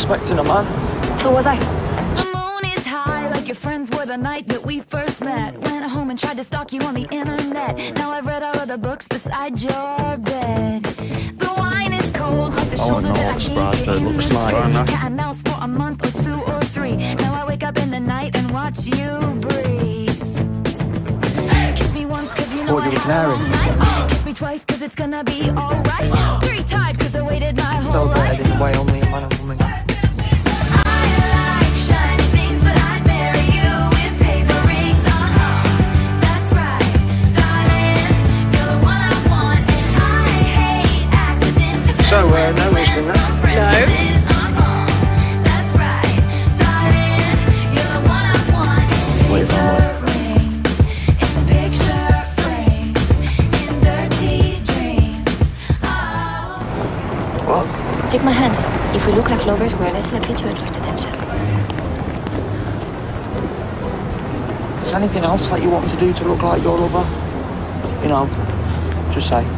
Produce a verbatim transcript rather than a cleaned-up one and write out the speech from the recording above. expecting a man. So was I. The moon is high, like your friends were the night that we first met. Went home and tried to stalk you on the internet. Now I've read all of the books beside your bed. The wine is cold, like the shoulder that I can't get in the street. Cat and mouse for a month or two or three. Now I wake up in the night and watch you breathe. Kiss me once cause you know I had a long night. Kiss me twice cause it's gonna be alright. Three times cause I waited my whole life. In the way only a man and woman. So, uh, no wisdom, no? No. That's right, darling, you're the one I want. Wait, in picture frames, in dirty dreams. What? Take my hand. If we look like lovers, we're less likely to attract attention. Is there anything else that you want to do to look like your lover? You know, just say.